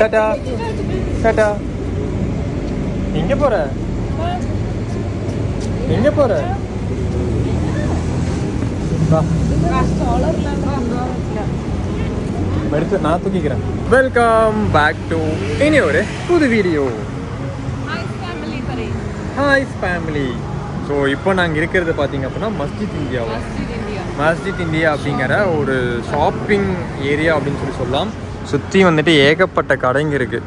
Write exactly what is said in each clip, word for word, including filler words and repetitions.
Tata, Tata. Inge pora? Inge pora? Ba. Welcome back to Inure, to the video. Hi family, Hi family. So ipo na ange irukkiradha pathinga appo na Mastit India. Mastit India. Mastit India abingara oru shopping area abindhu solli sollaam. சுத்தி வந்துட்டு ஏகப்பட்ட கடைங்க இருக்குது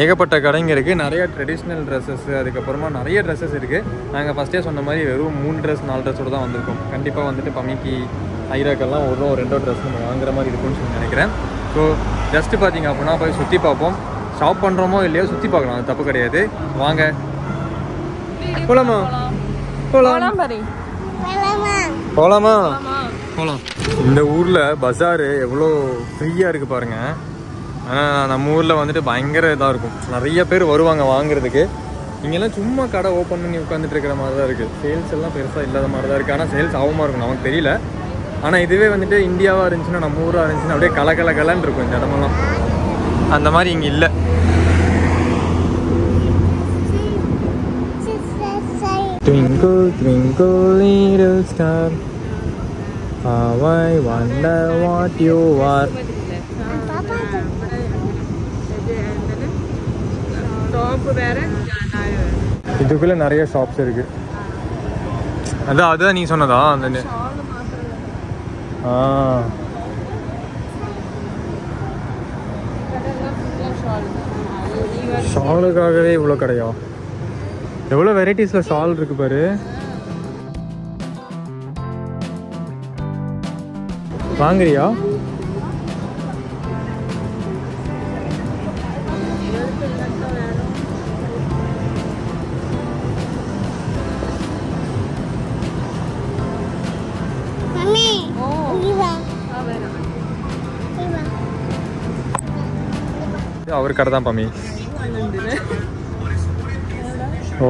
ஏகப்பட்ட கடைங்க இருக்குது நிறைய traditional dresses அதுக்கப்புறமா நிறைய ட்ரெஸ்ஸஸ் இருக்குது நாங்கள் ஃபஸ்ட்டே சொன்ன மாதிரி வெறும் மூணு ட்ரெஸ் நாலு ட்ரெஸ்ஸோடு தான் வந்திருக்கோம் கண்டிப்பாக வந்துட்டு பமிக்கு ஐராக்கெல்லாம் ஒரு ரெண்டோ ட்ரெஸ் நம்ம வாங்குற மாதிரி இருக்கும்னு சொல்லி நினைக்கிறேன் ஸோ ஜஸ்ட்டு பார்த்தீங்க அப்படின்னா போய் சுற்றி பார்ப்போம் ஷாப் பண்ணுறோமோ இல்லையோ சுற்றி பார்க்கலாம் அது தப்பு கிடையாது வாங்க போகலாமா போகலாம் போகலாமா போகலாம் இந்த ஊரில் பஸாரு எவ்வளோ ஃப்ரீயாக இருக்குது பாருங்கள் ஆனால் நம்ம ஊரில் வந்துட்டு பயங்கர இதாக இருக்கும் நிறைய பேர் வருவாங்க வாங்குறதுக்கு இங்கெல்லாம் சும்மா கடை ஓப்பன் பண்ணி உட்காந்துட்டு இருக்கிற மாதிரி தான் இருக்குது சேல்ஸ் எல்லாம் பெருசாக இல்லாத மாதிரி தான் இருக்குது ஆனால் சேல்ஸ் ஆகமாக இருக்கும் நமக்கு தெரியல ஆனால் இதுவே வந்துட்டு இந்தியாவாக இருந்துச்சுன்னா நம்ம ஊராக இருந்துச்சுன்னா அப்படியே கலக்கல கலன்னு இருக்கும் இந்த இடமெல்லாம் அந்த மாதிரி இங்கே இல்லை Twinkle, twinkle, little star How I wonder what you are. இதுக்குள்ள நிறைய ஷாப்ஸ் இருக்கு. அதான் அதான் நீ சொன்னதா அந்த ஆ ஷாலுக்காகவே இவ்வளோ கடையா எவ்வளோ வெரைட்டிஸ்ல ஷால் இருக்கு பாரு வாங்குறியா அவர் கடை தான் பாமி ஓ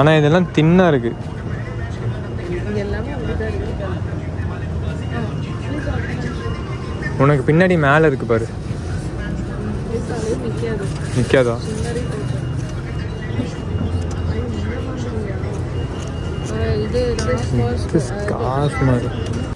ஆனா இதெல்லாம் தின்னா இருக்கு உனக்கு பின்னாடி மேலே இருக்கு பாரு நிக்காதா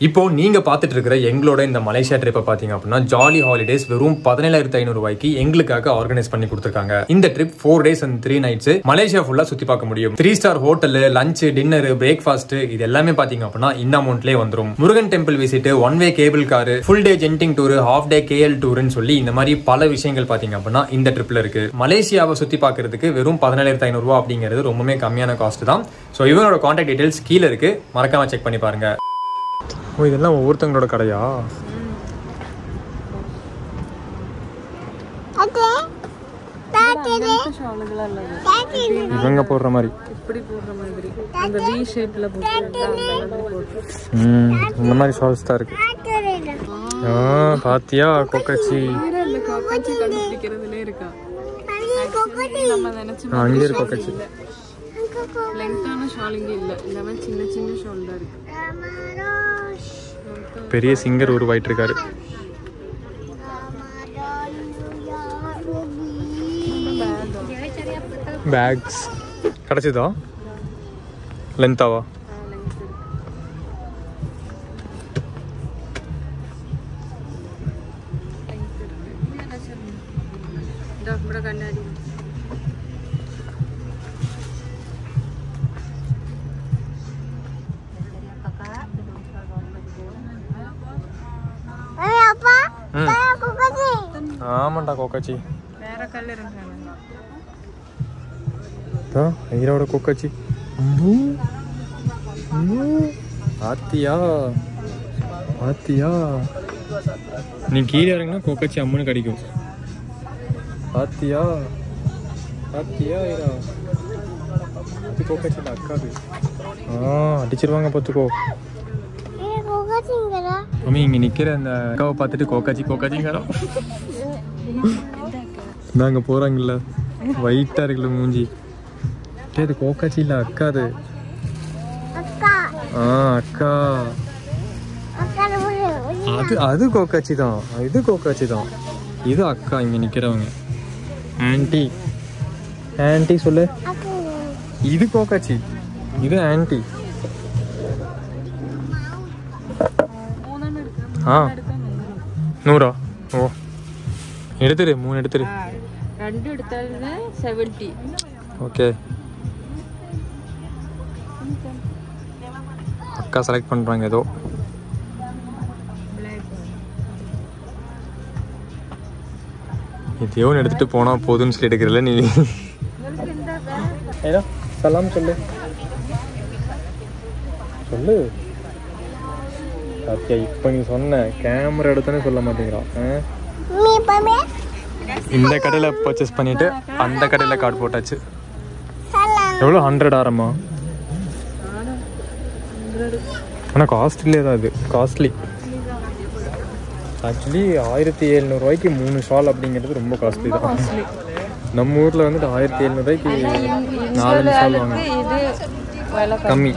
இப்போ நீங்க பாத்துட்டு இருக்கிற எங்களோட இந்த மலேசியா ட்ரிப்பை பாத்தீங்க அப்படின்னா ஜாலி ஹாலிடேஸ் வெறும் பதினேழாயிரத்தி ஐநூறு ரூபாய்க்கு எங்களுக்காக ஆர்கனைஸ் பண்ணி கொடுத்துருக்காங்க இந்த trip four days and three nights Malaysia ஃபுல்லா சுத்தி பார்க்க முடியும் three star hotel lunch dinner breakfast இது எல்லாமே பாத்தீங்க அப்படின்னா இந்த அமௌண்ட்லயே வந்துடும் Murugan temple visit one way cable car full day Genting tour half day KL டூர்னு சொல்லி இந்த மாதிரி பல விஷயங்கள் பாத்தீங்க அப்படின்னா இந்த ட்ரிப்ல இருக்கு மலேசியாவை சுத்தி பாக்குறதுக்கு வெறும் பதினேழாயிரத்தி ஐநூறு ரூபாய் அப்படிங்கிறது ரொம்பவே கம்மியான காஸ்ட் தான் சோ இவங்களோட கான்டாக்ட் டீடைல்ஸ் கீழே இருக்கு மறக்காம செக் பண்ணி பாருங்க ஓ இதெல்லாம் ஒவ்வொருத்தங்களோட கடையா ஓகே தாடிலே தாடிலே இவங்க போடுற மாதிரி இப்படி போடுற மாதிரி அந்த V ஷேப்ல போடுறாங்க அந்த போட்டு ம் இந்த மாதிரி ஷால்ஸ் தான் இருக்கு ஆ பாத்தியா கொக்கச்சி இல்ல கொக்கச்சி கண்டுபிடிக்கிறதுல இருக்கா நம்ம நினைச்சு அங்க இருக்கு கொக்கச்சி லெங்கான ஷால் இங்க இல்ல எல்லாமே சின்ன சின்ன ஷால் தான் இருக்கு பெரிய சிங்கர் உருவாயிட்டு இருக்காரு பேக்ஸ் கிடைச்சதா லென்த்தாவா ஆமாண்டா கோக்காச்சி வேற கல்ல இருக்கானே தா ஐரோட கோக்காச்சி அம்பு ஆத்தியா ஆத்தியா நீ கீழ இறங்கினா கோக்காச்சி அம்மனு கடிக்கும் ஆத்தியா ஆத்தியா ஐரா இது கோக்காச்சி அக்காது ஆ அடிச்சிடுவாங்க பாத்துக்கோ ஏ கோக்காச்சிங்கடா மம்மி இங்க நிக்கிற அந்த அக்காவை பார்த்துட்டு கோக்காச்சி கோக்காச்சிங்கடா நாங்க போறாங்கல்ல வயிட்டா இருக்குல மூஞ்சி கேது கோக்காச்சி இல்ல அக்காது Ah, Akka. That's Coca Cola. That's Coca Cola. This is Akka. Auntie. Auntie, say. This is Coca Cola. This is Auntie. Ah. Nora. Oh. How much? seventy. Okay. Akka select pandranga though. Idiyo edutittu pona podunu sele idukrilla nee. Hello. Salam sollu. Sollu. Satya ippa nee sonna camera eduthane solla maateengra. Me pame. Indha kadala purchase pannite andha kadala card potachu. Salam. Evlo one hundred aramma. Ana costly da idu. Costly. Actually, seventeen hundred ரூபாய்க்கு மூணு shawl அப்படிங்கிறது ரொம்ப costly தான். நம்ம ஊர்ல வந்து seventeen hundred ரூபாய்க்கு நாலு ஷால் வாங்குறோம். இது கம்மி.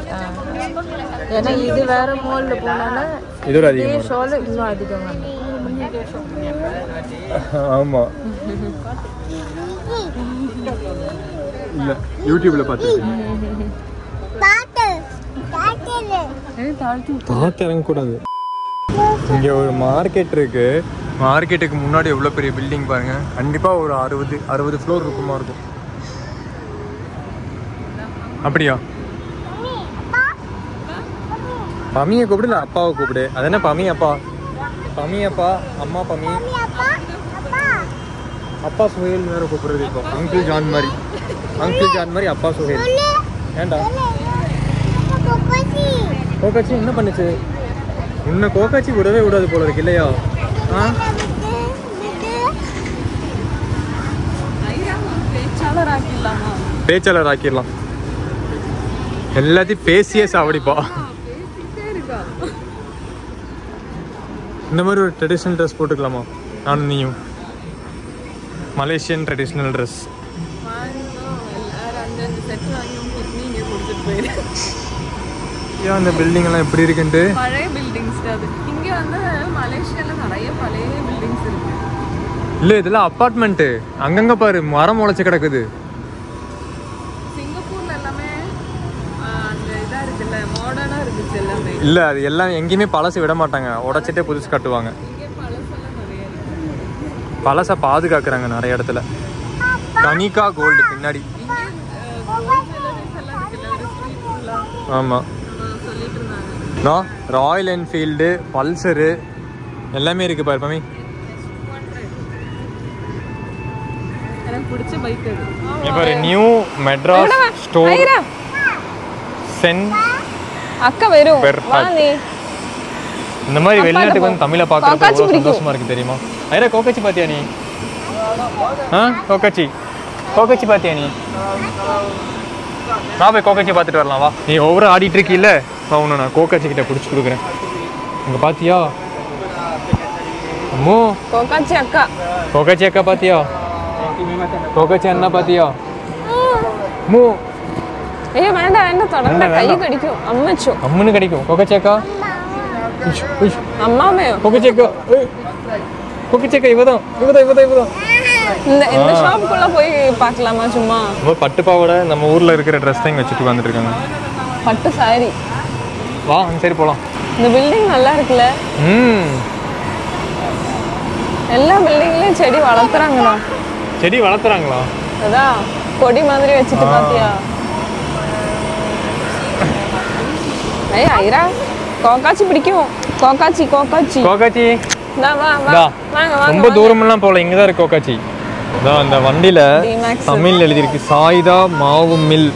ஏன்னா இது வேற மால்ல போனால இது அதிகமா இருக்கு. ஷால் இன்னும் அதிகமா இருக்கு. ஆமா. இல்ல YouTubeல பாத்துட்டீங்க. பாட்டு பாட்டுல. ஏய் தாழ்த்து தாழ்த்து இறங்க கூடாது. இங்க ஒரு மார்க்கெட் இருக்கு. மார்க்கெட்டுக்கு முன்னாடி எவ்வளவு பெரிய பில்டிங் பாருங்க. கண்டிப்பா ஒரு sixty sixty ஃப்ளோர் இருக்குமா இருக்கும். அப்படியா? பாமியை கூப்பிடு, அப்பாவை கூப்பிடு. அதானே பாமி அப்பா. பாமி அப்பா, அம்மா பாமி. அப்பா சுஹேல் வேற கூப்பிடுறது இப்போ. அங்கிள் ஜான் மாதிரி. அங்கிள் ஜான் மாதிரி அப்பா சுஹேல். ஏண்டா? கோகாச்சி என்ன பண்ணுச்சு? உன்னை கோகாச்சி விடவே விடாது போல இருக்கு இல்லையா? பேச்சாளர் ஆக்கிடலாம். எல்லாத்தையும் பேசியே சாவடிப்பா. இந்த மாதிரி ஒரு ட்ரெடிஷ்னல் ட்ரெஸ் போட்டுக்கலாமா? நானும் நீயும் மலேசியன் ட்ரெடிஷ்னல் ட்ரெஸ். அந்த பில்டிங் எல்லாம் எப்படி இருக்குன்னு பழைய பில்டிங்ஸ் அது. இங்க வந்து மலேசியால நிறைய பழைய பில்டிங்ஸ் இருக்கு. இல்ல இதெல்லாம் அபார்ட்மென்ட். அங்கங்க பாரு மரம் முளைச்சு கிடக்குது. சிங்கப்பூர்ல எல்லாமே அந்த இதா இருக்குல்ல, மாடர்னா இருக்கு எல்லாமே. இல்ல அது எல்லாம் எங்கயுமே பழசு விட மாட்டாங்க, உடைச்சிட்டே புதுசு கட்டுவாங்க. இங்க பழசல நிறைய இருக்கு. பழச பாதுகாக்கறாங்க நிறைய இடத்துல. கனிகா கோல்ட் பின்னாடி. ஆமா. நான் ராயல் என்ஃபீல்டு, பல்சரு எல்லாமே இருக்குது பாரு பாமி. எனக்கு பிடிச்ச பைக் அது. இங்க பாரு நியூ மெட்ராஸ் ஸ்டோர். ஐரா சென் அக்கா வரும். வாணி இந்த மாதிரி வெளிநாட்டுக்கு வந்து தமிழை பார்க்கறது ரொம்ப சந்தோஷமா இருக்கு தெரியுமா? ஐரா கோகாச்சி பாத்தியா நீ? ஆ கோகாச்சி. கோகாச்சி பாத்தியா நீ? நான் போய் கோகாச்சி பார்த்துட்டு வரலாம் வா. நீ ஓவரா ஆடிட்டு இருக்கீல்ல. அவனை நான் கோகாச்சி கிட்ட பிடிச்சி கொடுக்குறேன். இங்கே பார்த்தியா அம்மோ கோகாச்சி அக்கா. கோகாச்சி அக்கா பார்த்தியா? கோகாச்சி அண்ணா பார்த்தியா? அம்மோ ஏ வேண்டாம் வேண்டாம் தொடர்ந்து கை கடிக்கும். அம்மாச்சோ அம்முன்னு கடிக்கும். கோகாச்சி அக்கா அம்மாமே. கோகாச்சி அக்கா கோகாச்சி அக்கா இவதான் இவதான் இவதான் இவதான். இந்த இந்த ஷாப்புக்குள்ளே போய் பார்க்கலாமா சும்மா? ரொம்ப பட்டு பாவோட நம்ம ஊரில் இருக்கிற ட்ரெஸ் தான் இங்கே வச்சுட்டு வந்துட்டு இருக்காங்க. பட்டு சாரி. வா அங்க சரி போலாம். இந்த பில்டிங் நல்லா இருக்குல. ம். எல்லா பில்டிங்லயும் செடி வளர்க்கறாங்களா? செடி வளர்க்கறாங்களா? அதா கொடி மாதிரி வச்சிட்டு பாத்தியா? ஐயா ஐரா கோகாச்சி பிடிக்கும். கோகாச்சி கோகாச்சி. கோகாச்சி. வா வா வா. ரொம்ப தூரம்லாம் போல, இங்க தான் இருக்கு கோகாச்சி. அதா அந்த வண்டில தமிழ்ல எழுதி இருக்கு சாய்தா மாவு மில்.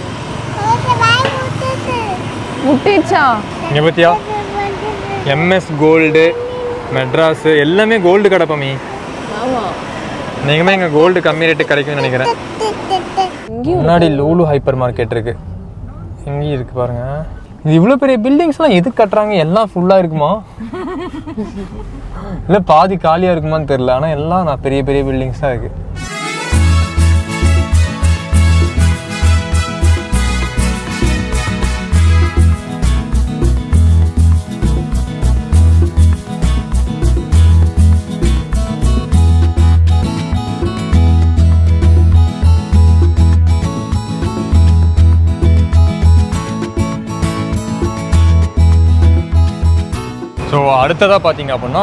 முட்டிச்சா இங்க பாத்தியா? எம்எஸ் கோல்டு மெட்ராஸ் எல்லாமே கோல்டு கடை பாமி. ஆமா நீங்கமே இங்க கோல்டு கம்மி ரேட் கிடைக்கும்னு நினைக்கிறேன். முன்னாடி லூலு ஹைப்பர் மார்க்கெட் இருக்கு. இங்க இருக்கு பாருங்க. இது இவ்ளோ பெரிய பில்டிங்ஸ்லாம் எது கட்டறாங்க? எல்லாம் ஃபுல்லா இருக்குமா இல்ல பாதி காலியா இருக்குமான்னு தெரியல. ஆனா எல்லாம் நான் பெரிய பெரிய பில்டிங்ஸா இருக்கு. So, அடுத்ததா பாத்தீங்க அப்படினா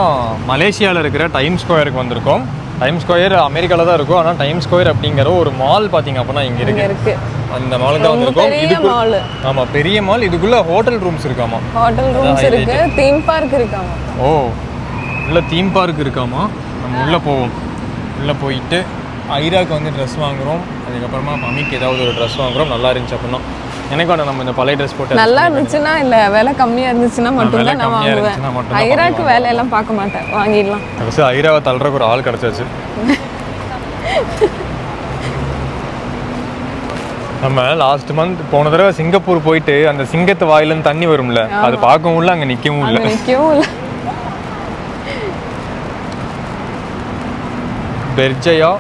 மலேசியால இருக்கிற டைம்ஸ் ஸ்கொயருக்கு வந்திருக்கோம். டைம்ஸ் ஸ்கொயர் அமெரிக்கால தான் இருக்கும். ஆனா டைம்ஸ் ஸ்கொயர் அப்படிங்கற ஒரு மால் பாத்தீங்க அப்படினா இங்க இருக்கு. அந்த மால் தான் வந்திருக்கோம். இது மால். ஆமா, பெரிய மால். இதுக்குள்ள ஹோட்டல் ரூம்ஸ் இருக்காமா? ஹோட்டல் ரூம்ஸ் இருக்கு, தீம் பார்க் இருக்காமா? ஓ. உள்ள தீம் பார்க் இருக்காமா? நம்ம உள்ள போவோம். உள்ள போயிட்டு ஐராக்கு வந்து ட்ரெஸ் வாங்குறோம். அதுக்கு அப்புறமா மம்மிக்கு ஏதாவது ஒரு ட்ரெஸ் வாங்குறோம். நல்லா இருந்துச்சு அப்படினா எனக்கு வந்து நம்ம இந்த பழைய ட்ரெஸ் போட்டு நல்லா இருந்துச்சுனா இல்ல வேலை கம்மியா இருந்துச்சுனா மட்டும் தான் நான் வாங்குவேன். ஐராக்கு வேலை எல்லாம் பார்க்க மாட்டேன், வாங்கிடலாம். அதுக்கு ஐராவை தள்ளுறக்கு ஒரு ஆள் கிடைச்சாச்சு. நம்ம லாஸ்ட் மந்த் போன தடவை சிங்கப்பூர் போயிட்டு அந்த சிங்கத்து வாயில இருந்து தண்ணி வரும்ல, அது பார்க்கவும் இல்ல, அங்க நிக்கவும் இல்ல, நிக்கவும் இல்ல. Berjaya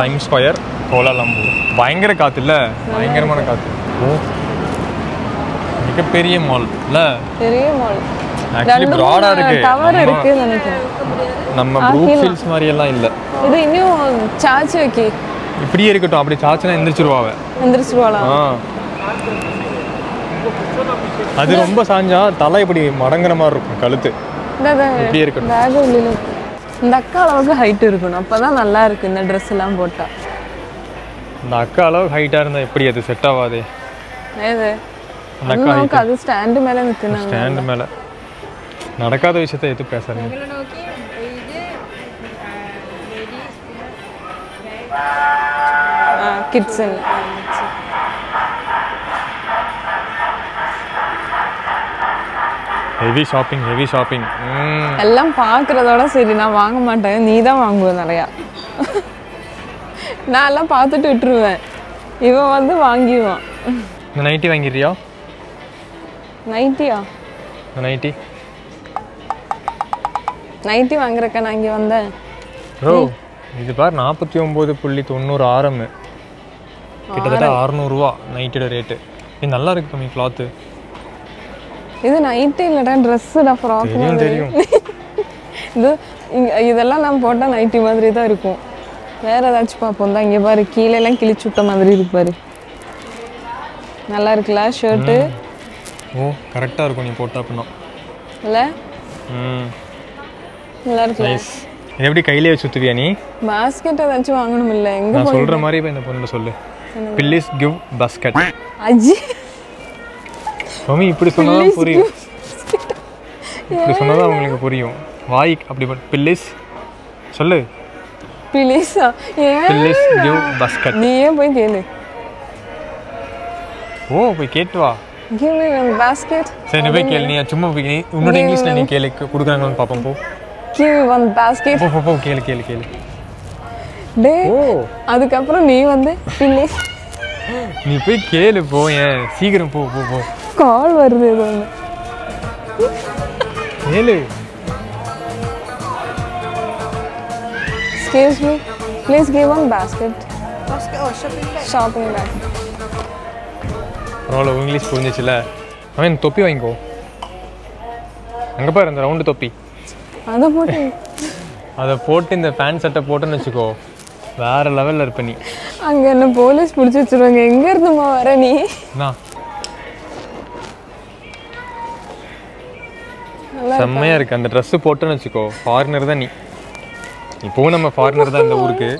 Times Square Kuala Lumpur. பயங்கர காத்து இல்ல, பயங்கரமான காத்து. பெரிய மால் இல்ல, பெரிய மால். ஆக்சுவலி பிராடா இருக்கு, டவர் இருக்கு நினைக்கிறேன். நம்ம ப்ரூஃபீல்ஸ் மாதிரி எல்லாம் இல்ல. இது இன்னும் சார்ஜ் வைக்கி இப்படியே இருக்கட்டும். அப்படியே சார்ஜ்னா எந்திரச்சிடுவாவே, எந்திரச்சிடுவாளா? அது ரொம்ப சாஞ்சா தலை இப்படி மடங்கற மாதிரி இருக்கும், கழுத்து இப்படியே இருக்கட்டும். பேக் உள்ளே இந்த அக்கா அளவுக்கு ஹைட் இருக்கணும், அப்பதான் நல்லா இருக்கு இந்த Dress எல்லாம் போட்டா. இந்த அக்கா அளவுக்கு ஹைட்டா இருந்தா எப்படி அது செட் ஆவாதே? ஏதே நடக்காது, அது ஸ்டாண்ட் மேல நிக்குறாங்க. ஸ்டாண்ட் மேல நடக்காத விஷயத்தை எது பேசறீங்க? இங்க நோக்கி இது லேடிஸ் பேக் கிட்ஸ் எல்லாம் வந்துச்சு. Heavy shopping, heavy shopping. எல்லாம் பார்க்கறதோட சரி நான் வாங்க மாட்டேன், நீ தான் வாங்குவ நிறைய. நான் எல்லாம் பார்த்துட்டு விட்டுருவேன், இவன் வந்து வாங்குவான். நான் நைட்டி வாங்கிறியா? நைட்டியா? நான் நைட்டி நைட்டி வாங்குறக்க நான் இங்க வந்தேன். bro இது பார் forty-nine point ninety ஆர்எம், கிட்டத்தட்ட six hundred ரூபாய் நைட்டியோட ரேட். இது நல்லா இருக்கு கம்மி கிளாத். இது நைட்டி இல்லடா, Dress டா, ஃப்ராக் மாதிரி தெரியும். இது இதெல்லாம் நான் போட்டா நைட்டி மாதிரி தான் இருக்கும். வேற ஏதாச்சும் பாப்போம் தான். இங்க பாரு கீழ எல்லாம் கிழிச்சு விட்ட மாதிரி இருக்கு பாரு. நல்லா இருக்குல ஷர்ட். ஓ கரெக்ட்டா இருக்கு நீ போட்டா பண்ணு இல்ல. ம் நல்லா இருக்கு. நைஸ். இது எப்படி கையில வச்சுடுவியா நீ? பாஸ்கெட் வந்து வாங்கணும் இல்ல. எங்க போய் நான் சொல்ற மாதிரி போய் இந்த பொண்ணு சொல்லு. Please give basket. அஜி. மம்மி இப்படி சொன்னா புரியும். இப்படி சொன்னா உங்களுக்கு புரியும். வாய் அப்படி please சொல்லு. Please. Please give basket. நீ ஏன் போய் கேளு. ஓ போய் கேட்டு வா. give me one basket. சரி நீ போய் கேளு, நீ சும்மா போய் உன்னோட இங்கிலீஷ்ல நீ கேளு குடுக்குறாங்கன்னு பாப்போம் போ. give me one basket. போ போ போ கேளு கேளு கேளு. டேய் அதுக்கு அப்புறம் நீ வந்து please நீ போய் கேளு போ. ஏன் சீக்கிரம் போ போ போ. கால் வருது ஏதோ கேளு. excuse me please give one basket. basket oh shopping bag. shopping bag. ரோல இங்கிலீஷ் புரிஞ்சிச்சல. அவன் தொப்பி வாங்கிக்கோ. அங்க பாரு அந்த ரவுண்ட் தொப்பி. அத போட்டு அத போட்டு இந்த ஃபேன் சட்டை போட்டுன்னு வெச்சுக்கோ. வேற லெவல்ல இருப்ப நீ. அங்க என்ன போலீஸ் புடிச்சு வச்சிருவாங்க. எங்க இருந்துமா வர நீ? நான் செம்மையா இருக்கு அந்த Dress போட்டுன்னு வெச்சுக்கோ. ஃபாரினர் தான் நீ. இப்போ நம்ம ஃபாரினர் தான் இந்த ஊருக்கு.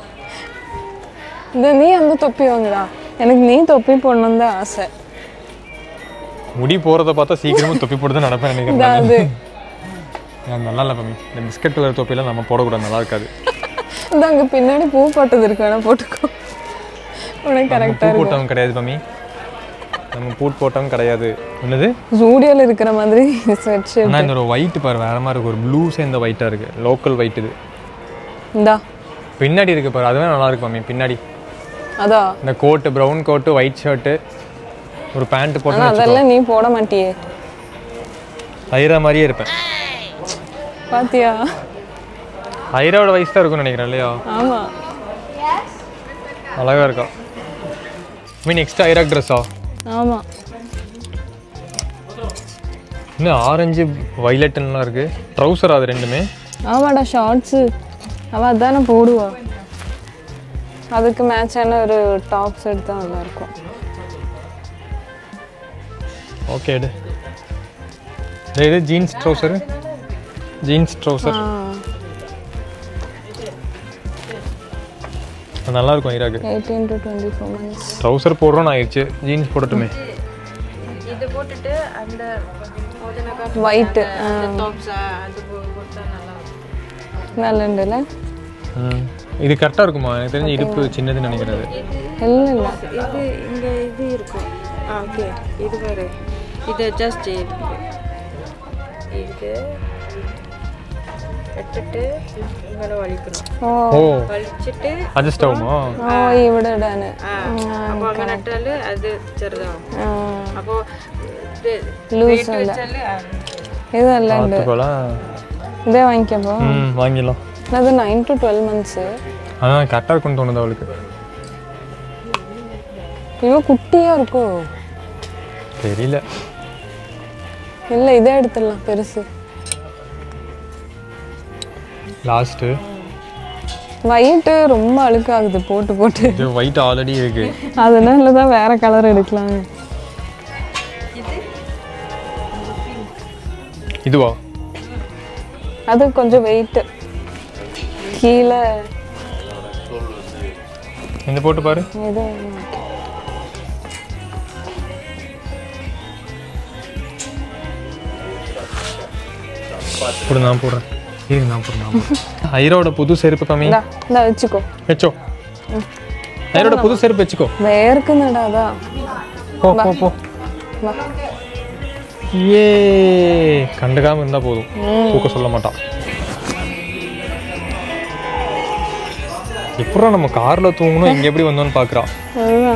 இந்த நீ அந்த தொப்பி வாங்குடா. எனக்கு நீ தொப்பி போடணும்னு தான் ஆசை. முடி போறத பார்த்தா சீக்கிரமா தொப்பி போடுறது நடப்பேன் நினைக்கிறேன். அது நான் நல்லா இல்ல பாமி. இந்த பிஸ்கட் கலர் தொப்பில நம்ம போட கூட நல்லா இருக்காது. இந்தங்க பின்னாடி பூ போட்டது இருக்கானே போட்டுக்கோ. உனக்கு கரெக்ட்டா இருக்கு. பூ போட்டவும் கிடையாது பாமி. நம்ம பூ போட்டவும் கிடையாது. என்னது? ஜூடியோல இருக்கிற மாதிரி ஸ்வெட் ஷர்ட். நான் ஒரு ஒயிட் பார் வேற மாதிரி இருக்கு. ஒரு ப்ளூ சேர்ந்த ஒயிட்டா இருக்கு. லோக்கல் ஒயிட் இது. இந்தா பின்னாடி இருக்கு பார். அதுவே நல்லா இருக்கு பாமி பின்னாடி. அதா இந்த coat brown coat white shirt ஒரு பேண்ட் போட்டு நான் அதெல்லாம் நீ போட மாட்டியே. ஐரா மாதிரியே இருப்பேன். பாத்தியா? ஐராவோட வயசு தான் இருக்கும்னு நினைக்கிறேன் இல்லையா? ஆமா. எஸ். அழகா இருக்கா. மீ நெக்ஸ்ட் ஐரா Dress ஆ? ஆமா. என்ன ஆரஞ்சு வயலட் எல்லாம் இருக்கு. ட்ரவுசர் அது ரெண்டுமே. ஆமாடா ஷார்ட்ஸ். அவ அதான போடுவா. அதுக்கு மேட்சான ஒரு டாப்ஸ் எடுத்தா நல்லா இருக்கும். ஓகே டே. டே ஜீன்ஸ் ட்ரவுசர் jeans trousers. நல்லா இருக்கும் ஈராக்கு eighteen to twenty-four months trouser போடுறோம் நான் ஆயிடுச்சு ஜீன்ஸ் போட்டுட்டுமே இது போட்டுட்டு அந்த மோதனகா white அந்த டாப்ஸ் அது போட்டா நல்லா இருக்கும் நல்லா இல்லல இது கரெக்ட்டா இருக்குமா எனக்கு தெரிஞ்சு இடுப்பு சின்னது நினைக்கிறது இல்ல இல்ல இது இங்க இது இருக்கும் ஓகே இது வேற இது just இது கட்டிட்டு இங்கன வலிக்குறோம் ஓ வலிச்சிட்டு அட்ஜஸ்ட் ஆகுமா ஓ இவடடான அப்ப அங்க நட்டால அது ചെറുதாகும் அப்போ லூஸ் இல்ல இது நல்லா இருக்கு அதுக்குள்ள இதே வாங்கிக்கோ ம் வாங்கிடலாம் அது nine to twelve months ஆ கரெக்ட்டா இருக்குன்னு தோணுது அவளுக்கு இவ குட்டியா இருக்கோ தெரியல இல்ல இதே எடுத்துறலாம் பெருசு Last white ரொம்ப அழுக்கு ஆகுது போட்டு போட்டு இது white ஆல்ரெடி இருக்கு அதனால தான் வேற கலர் எடுக்கலாம் இது இதுவா அது கொஞ்சம் weight கீழ இந்த போட்டு பாரு இது போடு நான் போறேன் Here now for now. Ayra oda pudu serupu kami. Da, da vechiko. Vecho. Ayra oda pudu serupu vechiko. Verkunada da. Po po po. Yey, kandagam inda podu. Pooka solla maata. Ippura namu car la thoongunu inge eppadi vandonu paakra. Adha.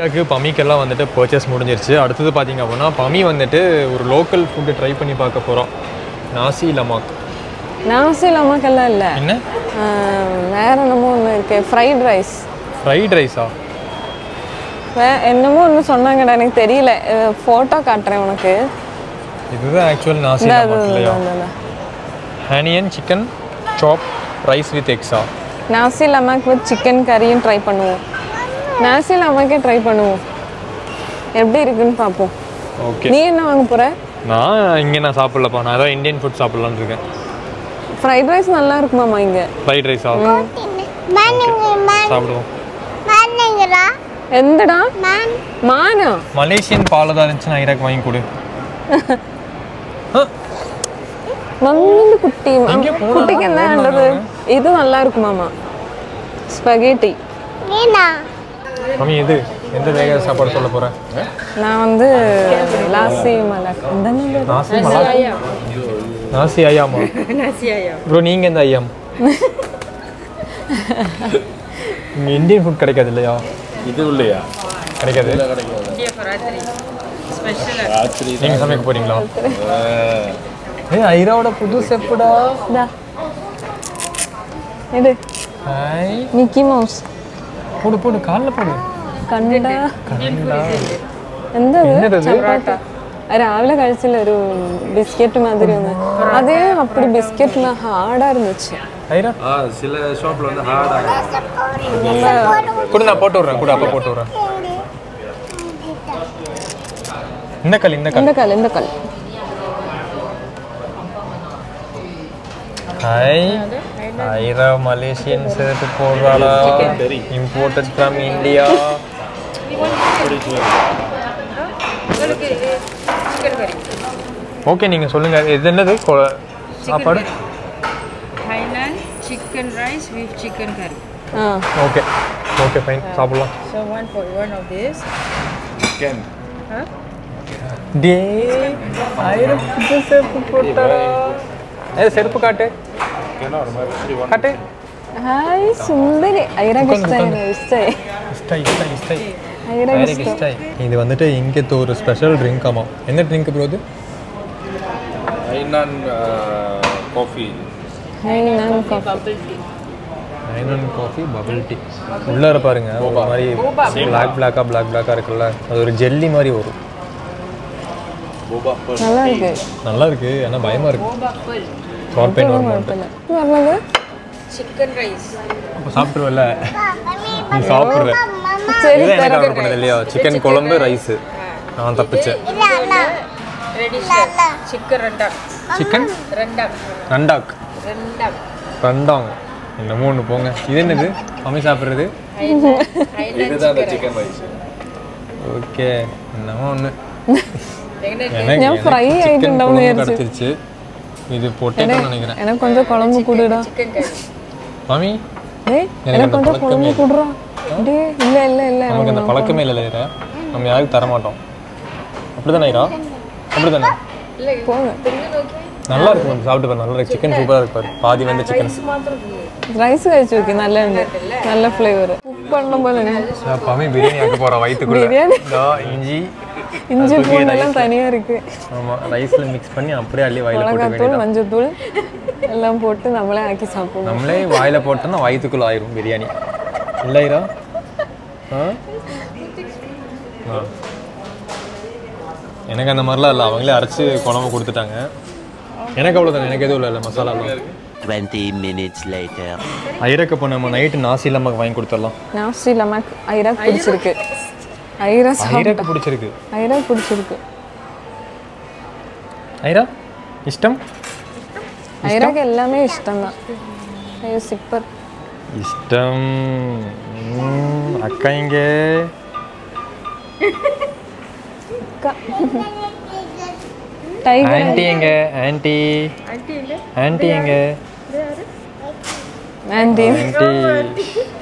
அதுக்கு பமிக்கெல்லாம் வந்துட்டு purchase முடிஞ்சிருச்சு அடுத்து பாத்தீங்க அப்படினா பமி வந்துட்டு ஒரு local food try பண்ணி பார்க்க போறோம். நாசி லமாக் Nasi Lamak alla illa. Enna? Vera namo onnu irukke fried rice. Fried rice ah. Va ennamo onnu sonnanga da enak theriyala photo kaatren unakku. Idhu actual Nasi Lamak illaya. Honey and chicken chop rice with eggs ah. Nasi Lamak with chicken curry try pannuvom. Nasi Lamak try pannuvom. Eppadi irukku nu paapom. Okay. Nee enna vaanga pora? Na inga na saapilla pa na adha Indian food saapilla nu irukken. Fried rice நல்லா இருக்குமாமா இங்க fried rice ஆ மானங்க மான் சாப்பிடுவோம் மானங்கடா என்னடா மான் மானா Malaysian பாலதா இருந்துச்சு ஐராக்கு வாங்கி கொடு mummy குட்டி குட்டிக்கு என்ன நல்லது இது நல்லா இருக்குமாமா ஸ்பாகெட்டி நீனா மம்மி இது எந்த வேக சாப்பாடு சொல்ல போறேன் நான் வந்து லாசி மலக் என்னங்க லாசி மலக் Nasi ayam. Nasi ayam. Bro, நீங்க என்ன ayam? Indian food கிடைக்காது இல்லையா? இது இல்லையா? கிடைக்காது. இந்தியா ஃபராத்ரி. ஸ்பெஷல் ஃபராத்ரி. நீங்க சமைக்க போறீங்களா? ஏய் ஐராவோட புது செஃப்டா. டா. இது. ஹாய். Mickey Mouse. போடு போடு கால்ல போடு. கண்ணடா. கண்ணடா. என்னது? என்னது? பரோட்டா. ராவில കഴിച്ചില്ല ഒരു ബിസ്ക്കറ്റ് மாதிரி ഒന്ന് അതേ அப்படி ബിസ്ക്കറ്റ് ന ഹാർഡ് ആയിരുന്നു ഐരാ ആ ചില ഷോപ്പിൽ ഉണ്ട് ഹാർഡ് ആണ് കുടന പോട്ട് വരാം കുട അപ്പ പോട്ട് വരാം ഇന്നക്കൽ ഇന്നക്കൽ ഇന്നക്കൽ ഇന്നക്കൽ ഹായ് ഐരാ മലേഷ്യൻ സെറ്റ് പോറാല imported from India Okay, you tell me. What is it? Thailand chicken rice with chicken curry. Uh. Okay, okay, fine. Uh, so one for one of this. Chicken. Huh? Day. Ayra, this is for Tara. Hey, serpu katte. Cannot. Katte. Hi, Sundari. Ayra gustai, gustai. Gustai, gustai, gustai. Ayra gustai. This one is inke toor special drink kama. Enna drink bro this? Hainan uh, coffee. Hainan coffee. Bubble tea. Hainan coffee bubble tea. உள்ள வர பாருங்க ஒரு மாதிரி black black black black இருக்குல்ல அது ஒரு jelly மாதிரி வரும். போபா பல். நல்லா இருக்கு. நல்லா இருக்கு. انا பயமா இருக்கு. போபா பல். ஷார்ட் பெயின் வரமாட்டேன். என்னங்க? chicken rice. அப்ப சாப்பிடுவல. நீ சாப்பிடுற. சரி தரேன். பண்ணது இல்லையா? chicken குழம்பு ரைஸ். நான் தப்பிச்சேன். Radish. Chicken rendang. Chicken? Rendang. Rendang. Rendang. Rendang. Inna moonu ponga. Idenadu. Mummy saapirudhu. Idha chicken rice. Okay. Inna moonu. Enna fry aayitundam nerichu. Idu potato nenikren. Enna konja kolambu kudura. Chicken curry. Mummy. Hey, enna konja kolambu kudura. Hey, illa illa illa. Namakku andha palakkame illa illa. Namm yaarukku taramattom. Appadana ira. Appadana. Illa ponga. நல்லா இருக்கு நம்ம சாப்பிட்டு பாரு நல்லா இருக்கு chicken சூப்பரா இருக்கு பாரு பாதி வெந்த chicken ரைஸ் கழிச்சு இருக்கு நல்லா இருக்கு நல்ல फ्लेவர் குக் பண்ண போல நான் பாமி பிரியாணி ஆக்க போற வயித்துக்குள்ள இதோ இஞ்சி இஞ்சி பூண்டெல்லாம் தனியா இருக்கு ஆமா ரைஸ்ல mix பண்ணி அப்படியே அள்ளி வாயில போட்டு வேண்டியது மஞ்சள் தூள் எல்லாம் போட்டு நம்மளே ஆக்கி சாப்பிடுவோம் நம்மளே வாயில போட்டா வயித்துக்குள்ள ஆயிரும் பிரியாணி இல்லையா ஹ எனக்கு அந்த மாதிரி இல்ல அவங்களே அரைச்சு குழம்பு கொடுத்துட்டாங்க எனக்கு அவ்வளவுதான் எனக்கு எதுவும் இல்ல மசாலா twenty minutes later ஐராக்கு போனோம் நைட் நாசி லமக் வாங்கி கொடுத்தறலாம் நாசி லமக் ஐரா பிடிச்சிருக்கு ஐரா ஐராக்கு பிடிச்சிருக்கு ஐரா பிடிச்சிருக்கு ஐரா இஷ்டம் ஐராக்கு எல்லாமே இஷ்டம் தான் ஐயோ சூப்பர் இஷ்டம் அக்கங்க Auntie எங்க ஆன்ட்டி ஆன்ட்டி எங்க ஆன்ட்டி எங்க ஆன்ட்டி ஆன்ட்டி